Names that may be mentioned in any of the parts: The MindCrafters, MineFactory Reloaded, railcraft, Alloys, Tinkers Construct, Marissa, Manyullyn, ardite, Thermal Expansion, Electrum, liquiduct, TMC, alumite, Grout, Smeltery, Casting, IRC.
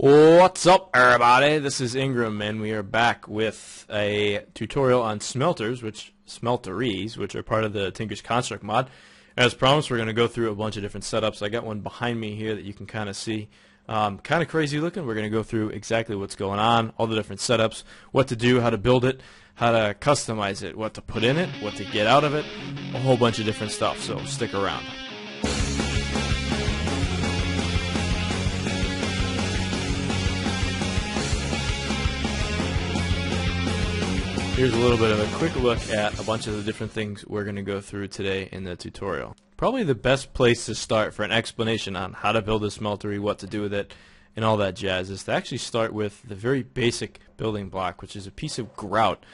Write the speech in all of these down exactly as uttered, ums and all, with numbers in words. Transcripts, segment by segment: What's up, everybody? This is Ingram, and we are back with a tutorial on smelters, which smelteries, which are part of the Tinkers Construct mod. As promised, we're going to go through a bunch of different setups. I got one behind me here that you can kind of see. Um, kind of crazy looking. We're going to go through exactly what's going on, all the different setups, what to do, how to build it, how to customize it, what to put in it, what to get out of it, a whole bunch of different stuff, so stick around. Here's a little bit of a quick look at a bunch of the different things we're going to go through today in the tutorial. Probably the best place to start for an explanation on how to build a smeltery, what to do with it, and all that jazz is to actually start with the very basic building block, which is a piece of grout.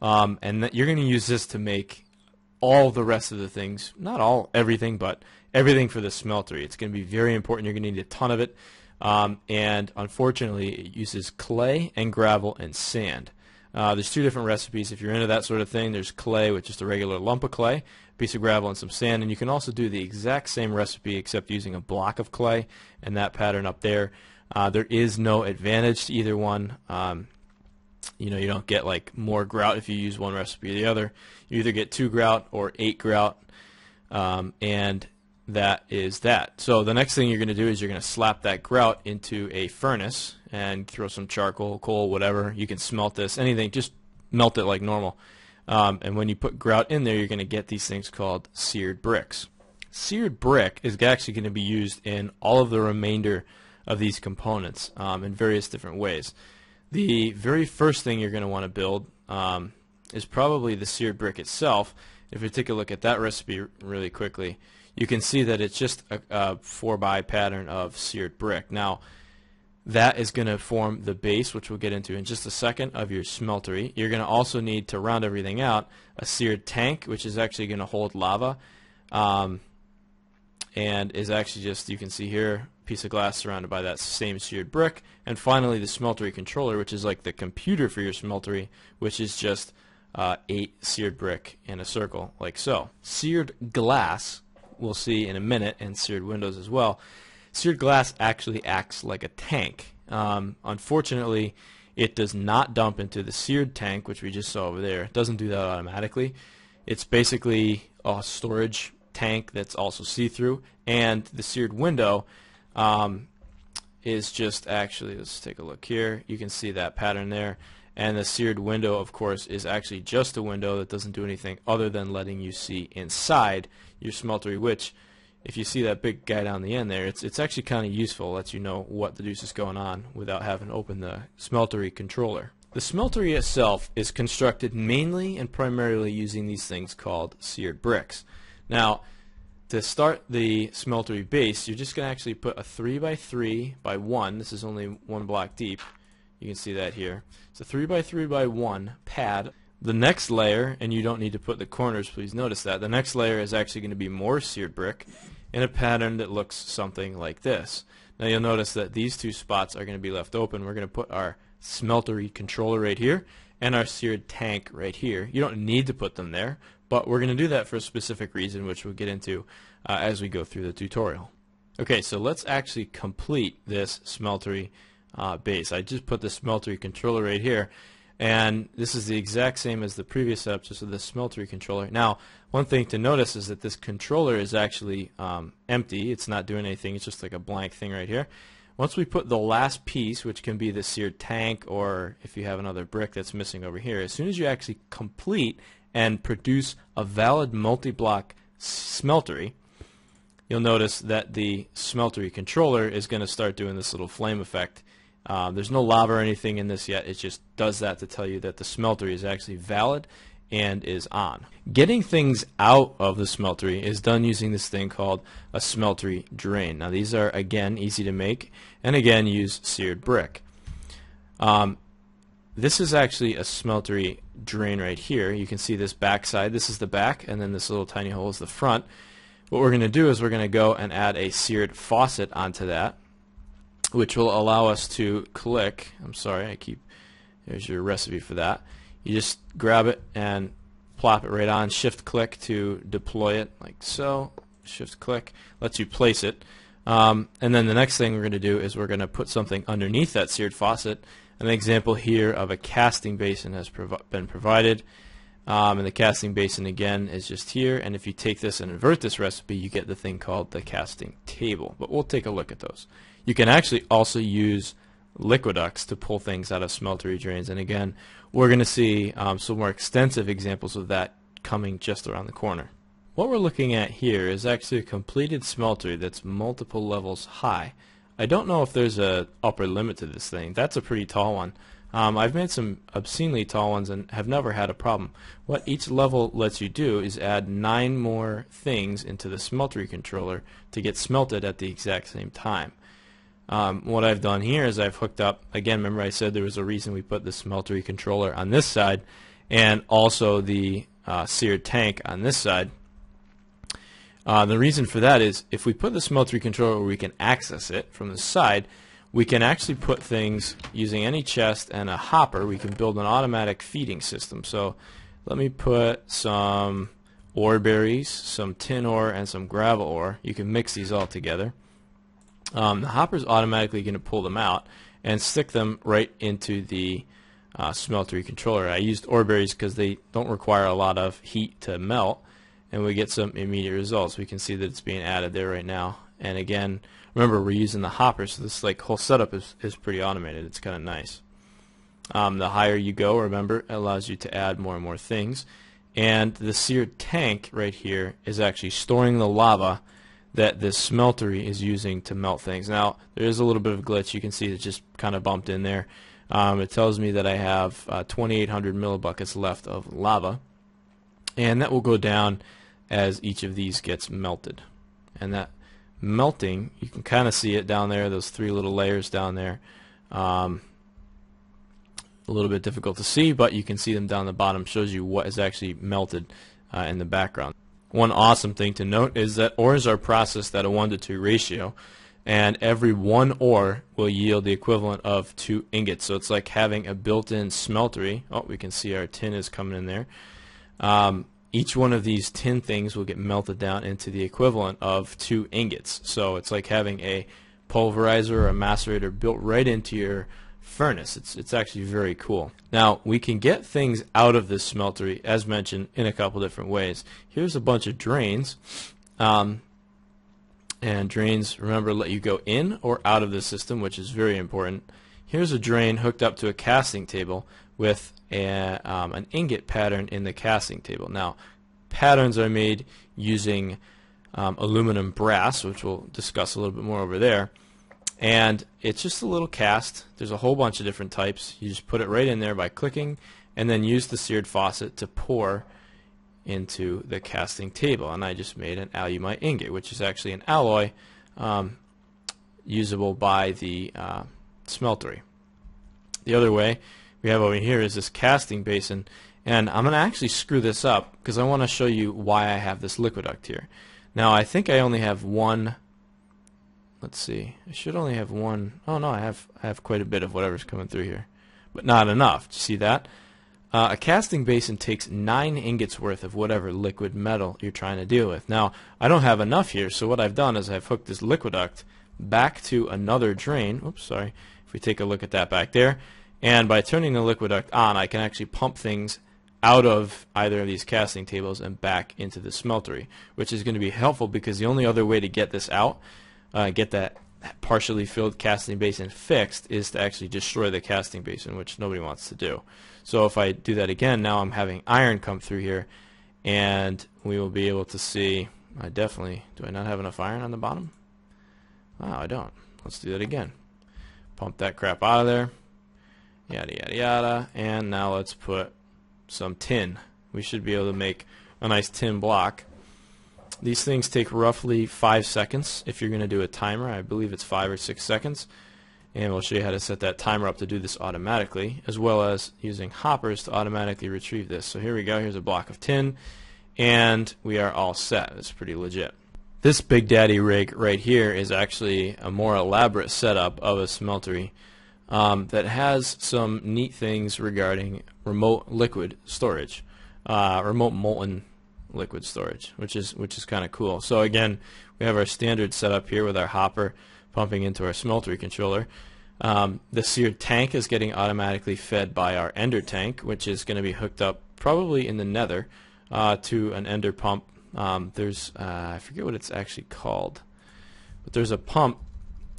Um, and that you're going to use this to make all the rest of the things, not all, everything, but everything for the smeltery. It's going to be very important. You're going to need a ton of it. Um, and unfortunately, it uses clay and gravel and sand. Uh, there's two different recipes if you're into that sort of thing. There's clay with just a regular lump of clay, a piece of gravel, and some sand. And you can also do the exact same recipe except using a block of clay and that pattern up there. Uh, there is no advantage to either one. Um, you know, you don't get like more grout if you use one recipe or the other. You either get two grout or eight grout, um, and that is that. So the next thing you're going to do is you're going to slap that grout into a furnace and throw some charcoal, coal, whatever. You can smelt this, anything, just melt it like normal. Um, and when you put grout in there, you're going to get these things called seared bricks. Seared brick is actually going to be used in all of the remainder of these components um, in various different ways. The very first thing you're going to want to build um, is probably the seared brick itself. If we take a look at that recipe really quickly, you can see that it's just a, a four by pattern of seared brick. Now, that is going to form the base, which we'll get into in just a second, of your smeltery. You're going to also need, to round everything out, a seared tank, which is actually going to hold lava, um, and is actually just, you can see here, a piece of glass surrounded by that same seared brick. And finally, the smeltery controller, which is like the computer for your smeltery, which is just uh, eight seared brick in a circle, like so. Seared glass, we'll see in a minute, and seared windows as well. Seared glass actually acts like a tank. Um, unfortunately, it does not dump into the seared tank, which we just saw over there. It doesn't do that automatically. It's basically a storage tank that's also see-through, and the seared window um, is just actually, let's take a look here. You can see that pattern there. And the seared window, of course, is actually just a window that doesn't do anything other than letting you see inside your smeltery, which, if you see that big guy down the end there, it's it's actually kind of useful. It lets you know what the deuce is going on without having to open the smeltery controller. The smeltery itself is constructed mainly and primarily using these things called seared bricks. Now, to start the smeltery base, you're just going to actually put a three by three by one. This is only one block deep. You can see that here. It's a three by three by one pad. The next layer, and you don't need to put the corners, please notice that, the next layer is actually going to be more seared brick in a pattern that looks something like this. Now you'll notice that these two spots are going to be left open. We're going to put our smeltery controller right here and our seared tank right here. You don't need to put them there, but we're going to do that for a specific reason, which we'll get into uh, as we go through the tutorial. Okay, so let's actually complete this smeltery uh, base. I just put the smeltery controller right here. And this is the exact same as the previous setup, just with the smeltery controller. Now, one thing to notice is that this controller is actually um, empty. It's not doing anything. It's just like a blank thing right here. Once we put the last piece, which can be the seared tank, or if you have another brick that's missing over here, as soon as you actually complete and produce a valid multi-block smeltery, you'll notice that the smeltery controller is going to start doing this little flame effect. Uh, there's no lava or anything in this yet. It just does that to tell you that the smeltery is actually valid and is on. Getting things out of the smeltery is done using this thing called a smeltery drain. Now these are, again, easy to make, and again use seared brick. Um, this is actually a smeltery drain right here. You can see this back side. This is the back, and then this little tiny hole is the front. What we're going to do is we're going to go and add a seared faucet onto that, which will allow us to click, I'm sorry, I keep, there's your recipe for that. You just grab it and plop it right on, shift click to deploy it, like so, shift click, lets you place it. Um, and then the next thing we're going to do is we're going to put something underneath that seared faucet. An example here of a casting basin has provi- been provided. Um, and the casting basin again is just here, and if you take this and invert this recipe, you get the thing called the casting table. But we'll take a look at those. You can actually also use liquiducts to pull things out of smeltery drains, and again we're going to see um, some more extensive examples of that coming just around the corner. What we're looking at here is actually a completed smeltery that's multiple levels high. I don't know if there's a upper limit to this thing. That's a pretty tall one. Um, I've made some obscenely tall ones and have never had a problem. What each level lets you do is add nine more things into the smeltery controller to get smelted at the exact same time. Um, what I've done here is I've hooked up, again, remember I said there was a reason we put the smeltery controller on this side and also the uh, seared tank on this side. Uh, the reason for that is if we put the smeltery controller where we can access it from the side, we can actually put things using any chest and a hopper. We can build an automatic feeding system. So let me put some ore berries, some tin ore, and some gravel ore. You can mix these all together. Um, the hopper's automatically going to pull them out and stick them right into the uh, smeltery controller. I used ore berries because they don't require a lot of heat to melt, and we get some immediate results. We can see that it's being added there right now. And again, remember we're using the hopper, so this like whole setup is, is pretty automated. It's kind of nice. Um, the higher you go, remember, it allows you to add more and more things. And the seared tank right here is actually storing the lava that this smeltery is using to melt things. Now, there is a little bit of a glitch. You can see it's just kind of bumped in there. Um, it tells me that I have uh, twenty-eight hundred millibuckets left of lava, and that will go down as each of these gets melted. And that melting, you can kind of see it down there, those three little layers down there. Um, a little bit difficult to see, but you can see them down the bottom. Shows you what is actually melted uh, in the background. One awesome thing to note is that ores are processed at a one to two ratio, and every one ore will yield the equivalent of two ingots. So it's like having a built-in smeltery. Oh, we can see our tin is coming in there. Um, Each one of these tin things will get melted down into the equivalent of two ingots. So it's like having a pulverizer or a macerator built right into your furnace. It's, it's actually very cool. Now, we can get things out of this smeltery, as mentioned, in a couple different ways. Here's a bunch of drains. Um, and drains, remember, let you go in or out of the system, which is very important. Here's a drain hooked up to a casting table with a, um, an ingot pattern in the casting table. Now, patterns are made using um, aluminum brass, which we'll discuss a little bit more over there, and it's just a little cast. There's a whole bunch of different types. You just put it right in there by clicking, and then use the seared faucet to pour into the casting table. And I just made an alumite ingot, which is actually an alloy um, usable by the uh, smeltery. The other way we have over here is this casting basin, and I'm going to actually screw this up because I want to show you why I have this liquiduct here. Now, I think I only have one. Let's see, I should only have one. Oh no, I have I have quite a bit of whatever's coming through here, but not enough. Do you see that? Uh, a casting basin takes nine ingots worth of whatever liquid metal you're trying to deal with. Now, I don't have enough here, so what I've done is I've hooked this liquiduct back to another drain. Oops, sorry. If we take a look at that back there, and by turning the liquiduct on, I can actually pump things out of either of these casting tables and back into the smeltery, which is going to be helpful because the only other way to get this out, uh, get that partially filled casting basin fixed, is to actually destroy the casting basin, which nobody wants to do. So if I do that again, now I'm having iron come through here, and we will be able to see, I definitely, do I not have enough iron on the bottom? Wow, I don't. Let's do that again. Pump that crap out of there. Yada yada yada, and now let's put some tin. We should be able to make a nice tin block. These things take roughly five seconds if you're going to do a timer. I believe it's five or six seconds, and we'll show you how to set that timer up to do this automatically, as well as using hoppers to automatically retrieve this. So here we go. Here's a block of tin, and we are all set. It's pretty legit. This Big Daddy rig right here is actually a more elaborate setup of a smeltery. Um, that has some neat things regarding remote liquid storage, uh, remote molten liquid storage, which is which is kind of cool. So again, we have our standard setup here with our hopper pumping into our smeltery controller. Um, the seared tank is getting automatically fed by our ender tank, which is going to be hooked up probably in the nether uh, to an ender pump. Um, there's uh, I forget what it's actually called, but there's a pump,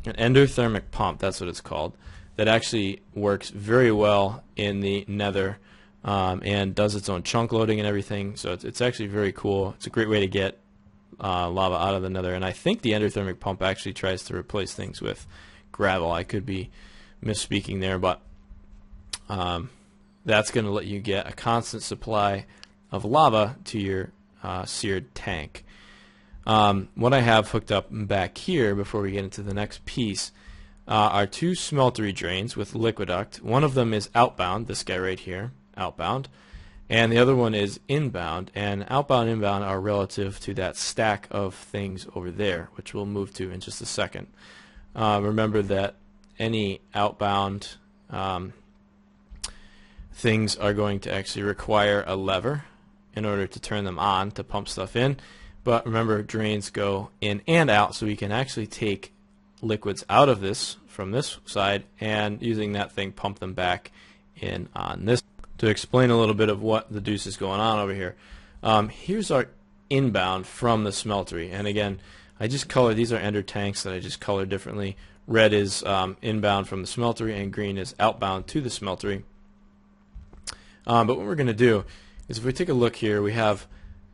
an endothermic pump, that's what it's called, that actually works very well in the nether um, and does its own chunk loading and everything. So it's, it's actually very cool. It's a great way to get uh, lava out of the nether, and I think the endothermic pump actually tries to replace things with gravel. I could be misspeaking there, but um, that's going to let you get a constant supply of lava to your uh, seared tank. Um, what I have hooked up back here before we get into the next piece uh, are two smeltery drains with liquiduct. One of them is outbound, this guy right here, outbound, and the other one is inbound, and outbound and inbound are relative to that stack of things over there, which we'll move to in just a second. Uh, remember that any outbound um, things are going to actually require a lever in order to turn them on to pump stuff in, but remember drains go in and out, so we can actually take liquids out of this from this side and using that thing pump them back in on this. To explain a little bit of what the deuce is going on over here, um, here's our inbound from the smeltery, and again I just color, these are ender tanks that I just color differently. Red is um, inbound from the smeltery and green is outbound to the smeltery. Um, but what we're going to do is if we take a look here, we have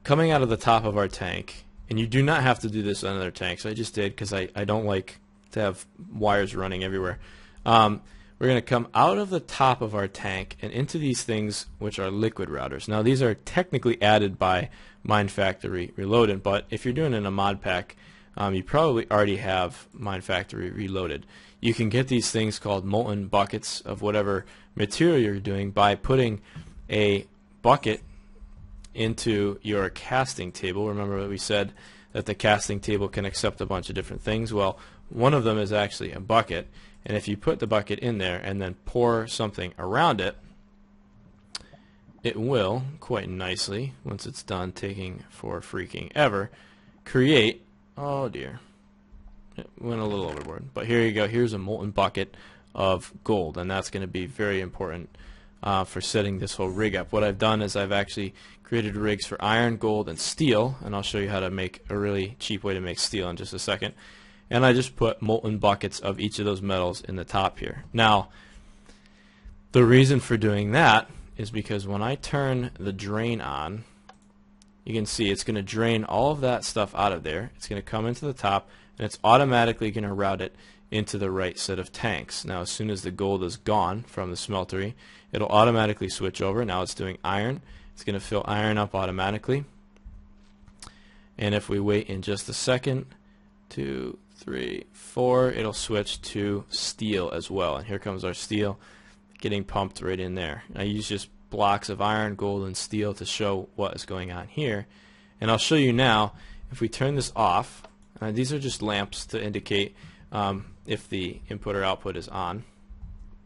coming out of the top of our tank, and you do not have to do this on other tanks. I just did because I, I don't like to have wires running everywhere. Um, we're going to come out of the top of our tank and into these things which are liquid routers. Now these are technically added by MineFactory Reloaded, but if you're doing it in a mod pack, Um, you probably already have MineFactory Reloaded. You can get these things called molten buckets of whatever material you're doing by putting a bucket into your casting table. Remember that we said that the casting table can accept a bunch of different things. Well, one of them is actually a bucket, and if you put the bucket in there and then pour something around it, it will quite nicely, once it's done taking for freaking ever, create. Oh dear, it went a little overboard, but here you go. Here's a molten bucket of gold, and that's going to be very important uh, for setting this whole rig up. What I've done is I've actually created rigs for iron, gold, and steel, and I'll show you how to make a really cheap way to make steel in just a second. And I just put molten buckets of each of those metals in the top here. Now the reason for doing that is because when I turn the drain on, you can see it's going to drain all of that stuff out of there. It's going to come into the top, and it's automatically going to route it into the right set of tanks. Now as soon as the gold is gone from the smeltery, it'll automatically switch over. Now it's doing iron. It's going to fill iron up automatically. And if we wait in just a second, two, three, four, it'll switch to steel as well. And here comes our steel getting pumped right in there. I use just blocks of iron, gold, and steel to show what is going on here. And I'll show you now, if we turn this off, uh, these are just lamps to indicate um, if the input or output is on.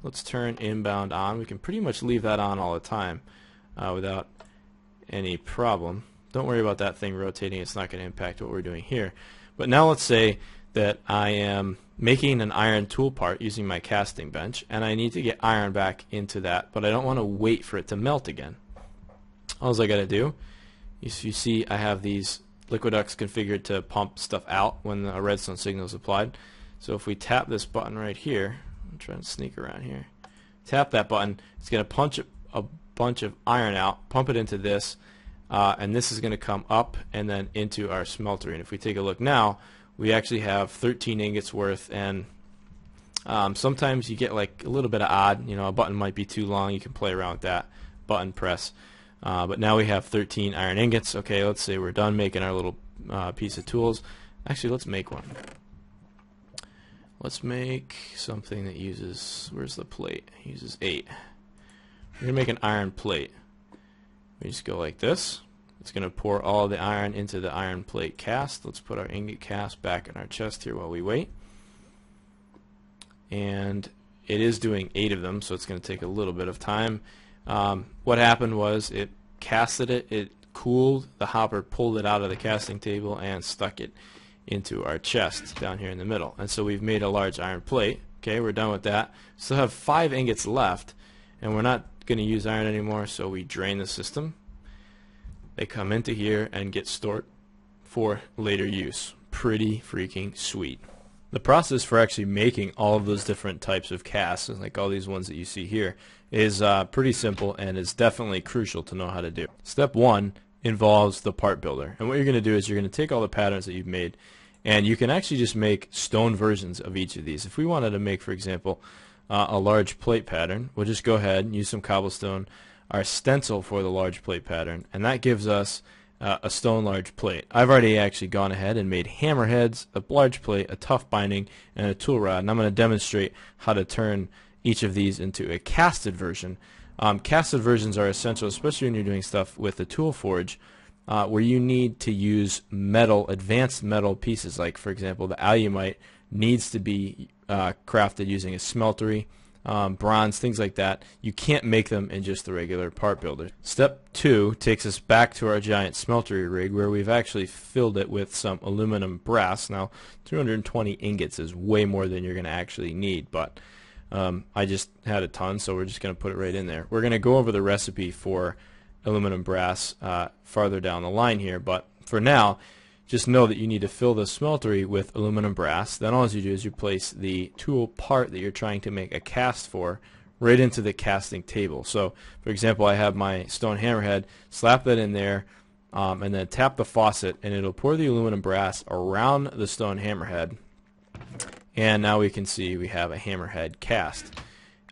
Let's turn inbound on. We can pretty much leave that on all the time uh, without any problem. Don't worry about that thing rotating. It's not going to impact what we're doing here. But now let's say that I am making an iron tool part using my casting bench, and I need to get iron back into that, but I don't want to wait for it to melt again. All I gotta do is, you see I have these liquiducts configured to pump stuff out when a redstone signal is applied. So if we tap this button right here, I'm trying to sneak around here, tap that button, it's gonna punch a bunch of iron out, pump it into this, uh, and this is gonna come up and then into our smeltery. And if we take a look now, we actually have thirteen ingots worth, and um, sometimes you get like a little bit of odd, you know, a button might be too long, you can play around with that, button press, uh, but now we have thirteen iron ingots. Okay, let's say we're done making our little uh, piece of tools. Actually, let's make one. Let's make something that uses, where's the plate, it uses eight. We're going to make an iron plate. We just go like this. It's going to pour all the iron into the iron plate cast. Let's put our ingot cast back in our chest here while we wait. And it is doing eight of them, so it's going to take a little bit of time. Um, what happened was it casted it, it cooled, the hopper pulled it out of the casting table and stuck it into our chest down here in the middle. And so we've made a large iron plate. Okay, we're done with that. Still have five ingots left, and we're not going to use iron anymore, so we drain the system. They come into here and get stored for later use. Pretty freaking sweet. The process for actually making all of those different types of casts, like all these ones that you see here, is uh, pretty simple and is definitely crucial to know how to do. Step one involves the part builder. And what you're going to do is you're going to take all the patterns that you've made, and you can actually just make stone versions of each of these. If we wanted to make, for example, uh, a large plate pattern, we'll just go ahead and use some cobblestone, our stencil for the large plate pattern, and that gives us Uh, a stone large plate. I've already actually gone ahead and made hammerheads, a large plate, a tough binding, and a tool rod, and I'm going to demonstrate how to turn each of these into a casted version. Um, casted versions are essential, especially when you're doing stuff with a tool forge, uh, where you need to use metal, advanced metal pieces, like for example the alumite needs to be uh, crafted using a smeltery, Um, bronze, things like that. You can't make them in just the regular part builder. Step two takes us back to our giant smeltery rig, where we've actually filled it with some aluminum brass. Now two hundred twenty ingots is way more than you're gonna actually need, but um, I just had a ton, so we're just gonna put it right in there. We're gonna go over the recipe for aluminum brass uh, farther down the line here, but for now just know that you need to fill the smeltery with aluminum brass. Then all you do is you place the tool part that you're trying to make a cast for right into the casting table. So for example, I have my stone hammerhead, slap that in there, um, and then tap the faucet, and it'll pour the aluminum brass around the stone hammerhead, and now we can see we have a hammerhead cast.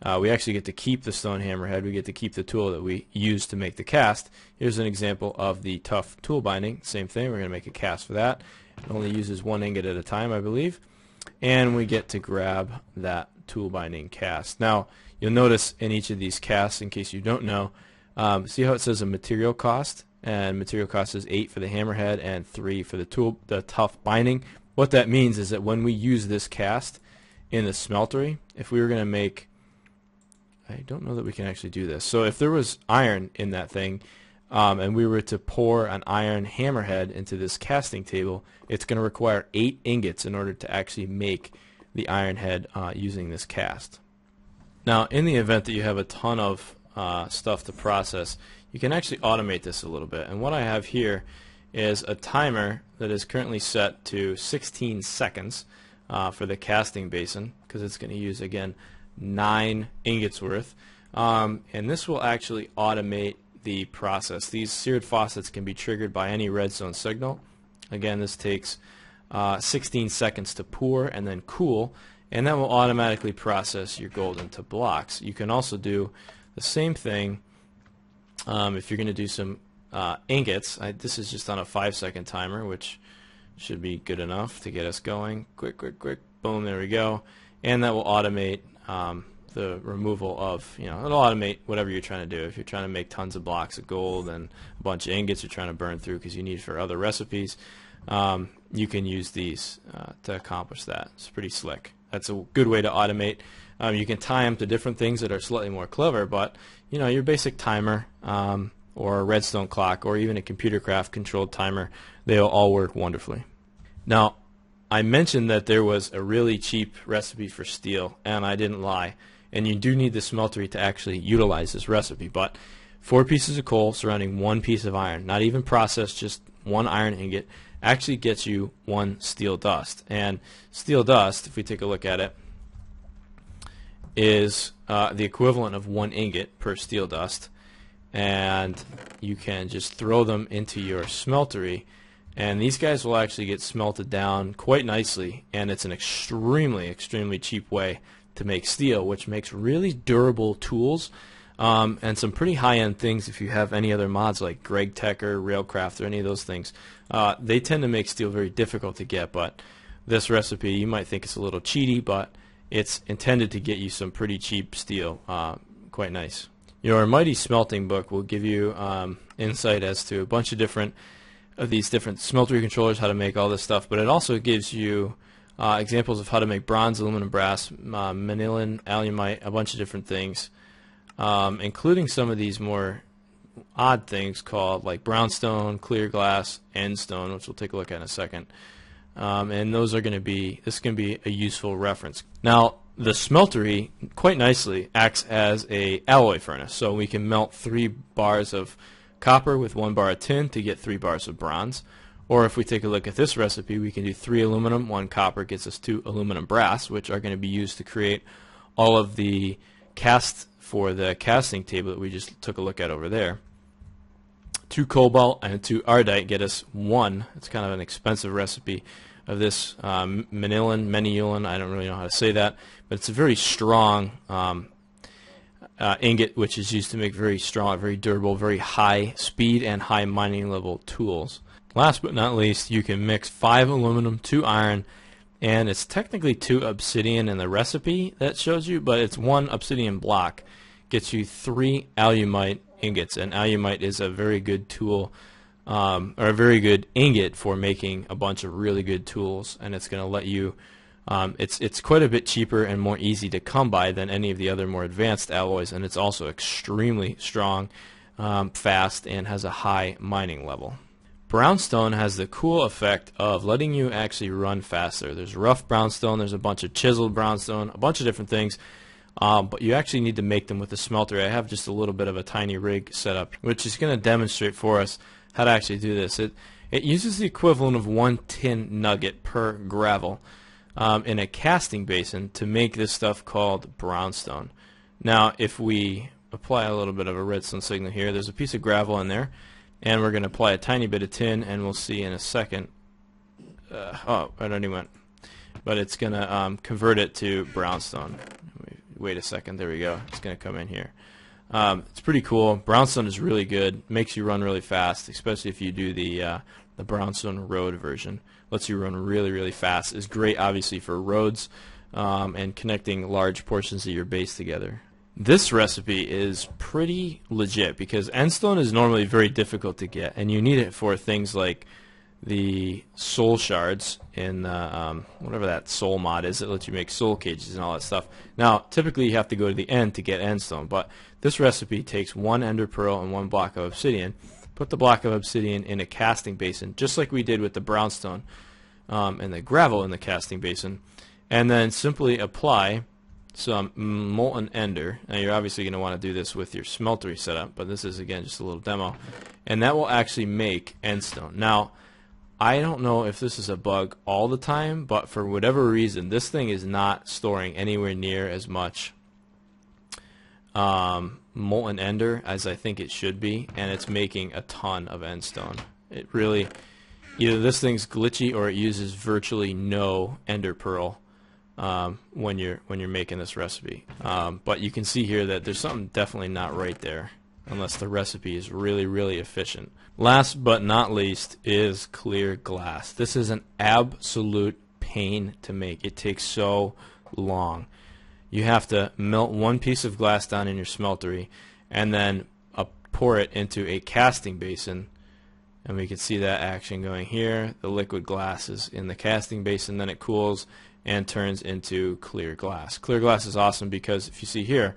Uh, we actually get to keep the stone hammerhead, we get to keep the tool that we use to make the cast. Here's an example of the tough tool binding, same thing, we're going to make a cast for that. It only uses one ingot at a time, I believe, and we get to grab that tool binding cast. Now you'll notice in each of these casts, in case you don't know, um, see how it says a material cost, and material cost is eight for the hammerhead and three for the tool, the tough binding. What that means is that when we use this cast in the smeltery, if we were going to make, I don't know that we can actually do this. So if there was iron in that thing, um, and we were to pour an iron hammerhead into this casting table, it's going to require eight ingots in order to actually make the iron head uh, using this cast. Now in the event that you have a ton of uh, stuff to process, you can actually automate this a little bit. And what I have here is a timer that is currently set to sixteen seconds uh, for the casting basin, because it's going to use, again, nine ingots worth, um, and this will actually automate the process. These seared faucets can be triggered by any redstone signal. Again, this takes uh, sixteen seconds to pour and then cool, and that will automatically process your gold into blocks. You can also do the same thing um, if you're going to do some uh, ingots. I, this is just on a five second timer, which should be good enough to get us going. Quick, quick, quick, boom, there we go. And that will automate Um, the removal of, you know, it'll automate whatever you're trying to do. If you're trying to make tons of blocks of gold and a bunch of ingots you're trying to burn through because you need for other recipes, um, you can use these uh, to accomplish that. It's pretty slick. That's a good way to automate. Um, you can tie them to different things that are slightly more clever, but you know, your basic timer um, or a redstone clock or even a computer craft controlled timer, they'll all work wonderfully. Now, I mentioned that there was a really cheap recipe for steel, and I didn't lie, and you do need the smeltery to actually utilize this recipe, but four pieces of coal surrounding one piece of iron, not even processed, just one iron ingot, actually gets you one steel dust. And steel dust, if we take a look at it, is uh, the equivalent of one ingot per steel dust, and you can just throw them into your smeltery, and these guys will actually get smelted down quite nicely, and it's an extremely, extremely cheap way to make steel, which makes really durable tools um, and some pretty high-end things. If you have any other mods like gregtech or railcraft or any of those things, uh, they tend to make steel very difficult to get, but this recipe, you might think it's a little cheaty, but it's intended to get you some pretty cheap steel, uh, quite nice. Your Mighty Smelting book will give you um, insight as to a bunch of different Of these different smeltery controllers, how to make all this stuff, but it also gives you uh, examples of how to make bronze, aluminum, brass, uh, Manyullyn, alumite, a bunch of different things, um, including some of these more odd things called like brownstone, clear glass, and stone, which we'll take a look at in a second. Um, and those are going to be, this can be a useful reference. Now, the smeltery quite nicely acts as a alloy furnace, so we can melt three bars of copper with one bar of tin to get three bars of bronze. Or if we take a look at this recipe, we can do three aluminum, one copper, gets us two aluminum brass, which are going to be used to create all of the cast for the casting table that we just took a look at over there. Two cobalt and two ardite get us one. It's kind of an expensive recipe of this um, Manyullyn, Manyullyn, I don't really know how to say that, but it's a very strong um, uh, ingot which is used to make very strong, very durable, very high speed and high mining level tools. Last but not least, you can mix five aluminum, two iron, and it's technically two obsidian in the recipe that shows you, but it's one obsidian block. Gets you three alumite ingots, and alumite is a very good tool, um, or a very good ingot for making a bunch of really good tools, and it's going to let you, um, it's, it's quite a bit cheaper and more easy to come by than any of the other more advanced alloys, and it's also extremely strong, um, fast, and has a high mining level. Brownstone has the cool effect of letting you actually run faster. There's rough brownstone, there's a bunch of chiseled brownstone, a bunch of different things, um, but you actually need to make them with the smelter. I have just a little bit of a tiny rig set up, which is going to demonstrate for us how to actually do this. It, it uses the equivalent of one tin nugget per gravel um, in a casting basin to make this stuff called brownstone. Now, if we apply a little bit of a redstone signal here, there's a piece of gravel in there, and we're going to apply a tiny bit of tin, and we'll see in a second. Uh, oh, I don't even went. But it's going to um, convert it to brownstone. Wait a second, there we go. It's going to come in here. Um, it's pretty cool. Brownstone is really good. Makes you run really fast, especially if you do the uh, the brownstone road version. Lets you run really, really fast. It's great, obviously, for roads um, and connecting large portions of your base together. This recipe is pretty legit because endstone is normally very difficult to get, and you need it for things like the soul shards in uh, um, whatever that soul mod is that lets you make soul cages and all that stuff. Now, typically you have to go to the end to get endstone, but this recipe takes one ender pearl and one block of obsidian. Put the block of obsidian in a casting basin, just like we did with the brownstone um, and the gravel in the casting basin, and then simply apply some molten ender. Now you're obviously going to want to do this with your smeltery setup, but this is again just a little demo, and that will actually make endstone. Now, I don't know if this is a bug all the time, but for whatever reason, this thing is not storing anywhere near as much um, molten ender as I think it should be, and it's making a ton of endstone. It really, either this thing's glitchy or it uses virtually no ender pearl Um, when you're when you're making this recipe, um, but you can see here that there's something definitely not right there, unless the recipe is really, really efficient. Last but not least is clear glass. This is an absolute pain to make. It takes so long. You have to melt one piece of glass down in your smeltery, and then uh, pour it into a casting basin. And we can see that action going here. The liquid glass is in the casting basin, then it cools and turns into clear glass. Clear glass is awesome because if you see here,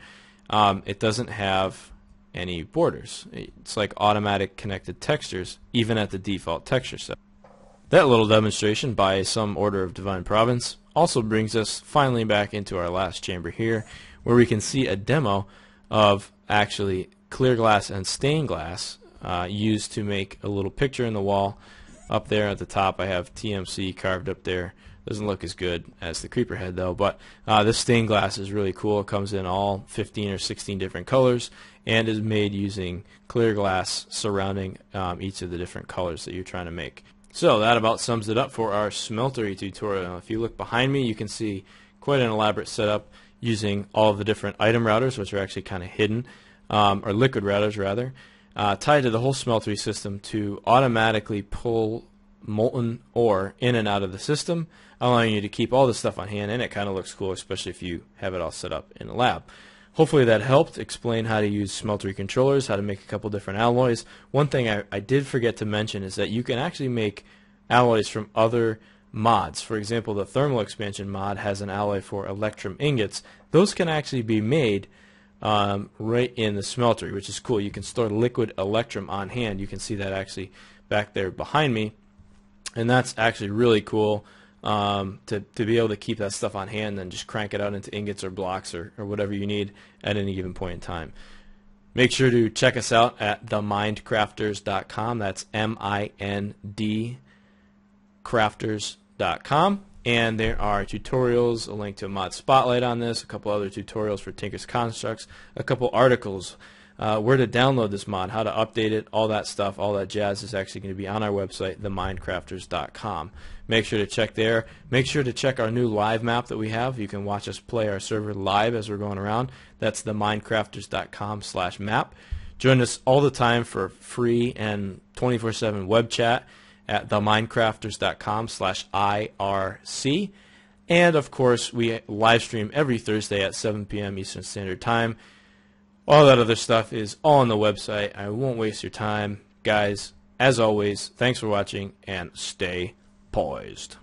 um, it doesn't have any borders. It's like automatic connected textures, even at the default texture set. That little demonstration by some order of divine providence also brings us finally back into our last chamber here, where we can see a demo of actually clear glass and stained glass uh, used to make a little picture in the wall. Up there at the top, I have T M C carved up there. Doesn't look as good as the creeper head though, but uh, this stained glass is really cool. It comes in all fifteen or sixteen different colors and is made using clear glass surrounding um, each of the different colors that you're trying to make. So that about sums it up for our smeltery tutorial. If you look behind me, you can see quite an elaborate setup using all of the different item routers, which are actually kind of hidden, um, or liquid routers rather, uh, tied to the whole smeltery system to automatically pull molten ore in and out of the system, allowing you to keep all this stuff on hand, and it kind of looks cool, especially if you have it all set up in a lab. Hopefully that helped explain how to use smeltery controllers, how to make a couple different alloys. One thing I, I did forget to mention is that you can actually make alloys from other mods. For example, the Thermal Expansion mod has an alloy for Electrum ingots. Those can actually be made um, right in the smeltery, which is cool. You can store liquid electrum on hand. You can see that actually back there behind me, and that's actually really cool um, to, to be able to keep that stuff on hand and then just crank it out into ingots or blocks or, or whatever you need at any given point in time. Make sure to check us out at the mind crafters dot com. That's M I N D crafters dot com. And there are tutorials, a link to a mod spotlight on this, a couple other tutorials for Tinkers Constructs, a couple articles, uh, where to download this mod, how to update it, all that stuff, all that jazz is actually going to be on our website, the mind crafters dot com. Make sure to check there. Make sure to check our new live map that we have. You can watch us play our server live as we're going around. That's the mind crafters dot com slash map. Join us all the time for free and twenty-four seven web chat at the mind crafters dot com slash I R C. And of course, we live stream every Thursday at seven P M Eastern Standard Time. All that other stuff is all on the website. I won't waste your time. Guys, as always, thanks for watching and stay poised.